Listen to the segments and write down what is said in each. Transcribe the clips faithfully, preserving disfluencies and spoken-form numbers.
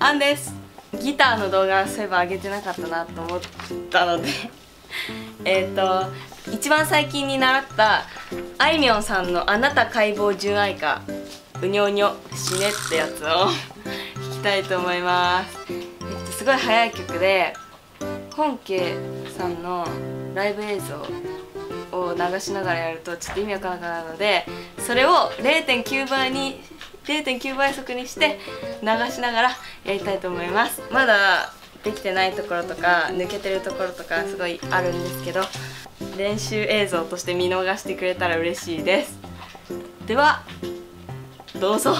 アンです。ギターの動画そういえば上げてなかったなと思ったのでえっと一番最近に習ったあいみょんさんの「あなた解剖純愛歌うにょうにょ死ね」ってやつを弾きたいと思います。えっと、すごい速い曲で本家さんのライブ映像を流しながらやるとちょっと意味わからなくなるので、それを れいてんきゅう 倍に れいてんきゅう 倍速にして流しながらやりたいと思います。まだできてないところとか抜けてるところとかすごいあるんですけど、練習映像として見逃してくれたら嬉しいです。ではどうぞ。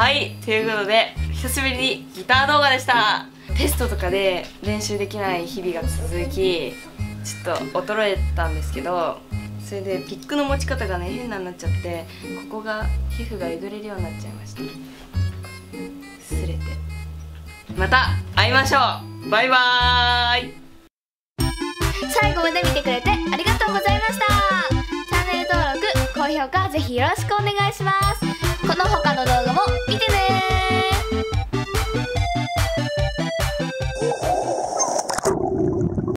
はい、ということで久しぶりにギター動画でした。テストとかで練習できない日々が続き、ちょっと衰えたんですけど、それでピックの持ち方がね、変なになっちゃって、ここが皮膚がえぐれるようになっちゃいました。すれてまた会いましょう。バイバーイ。最後まで見てくれてありがとうございました。チャンネル登録、高評価ぜひよろしくお願いします。この他の動画も